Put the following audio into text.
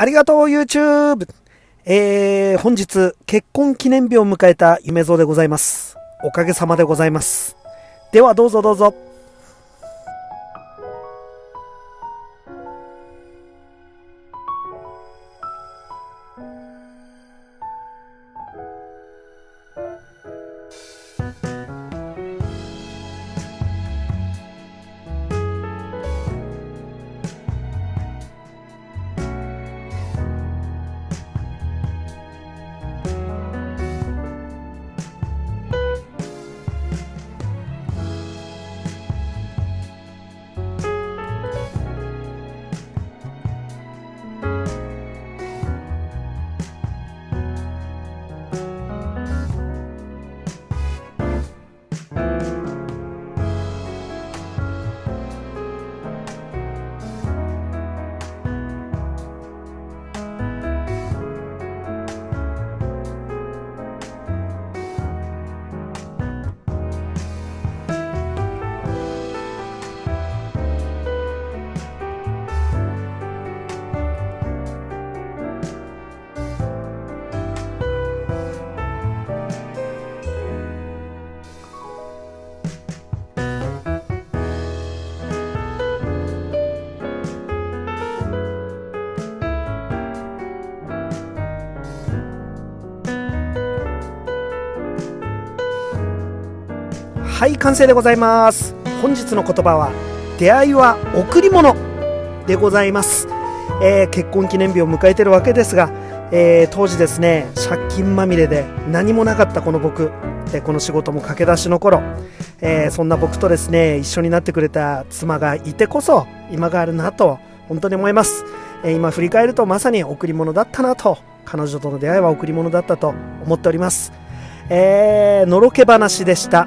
ありがとう YouTube、本日結婚記念日を迎えた夢蔵でございます。おかげさまでございます。ではどうぞどうぞ。はい、完成でございます。本日の言葉は出会いは贈り物でございます。結婚記念日を迎えてるわけですが、当時ですね、借金まみれで何もなかったこの僕、この仕事も駆け出しの頃、そんな僕とですね一緒になってくれた妻がいてこそ今があるなと本当に思います。今振り返るとまさに贈り物だったなと、彼女との出会いは贈り物だったと思っております。のろけ話でした。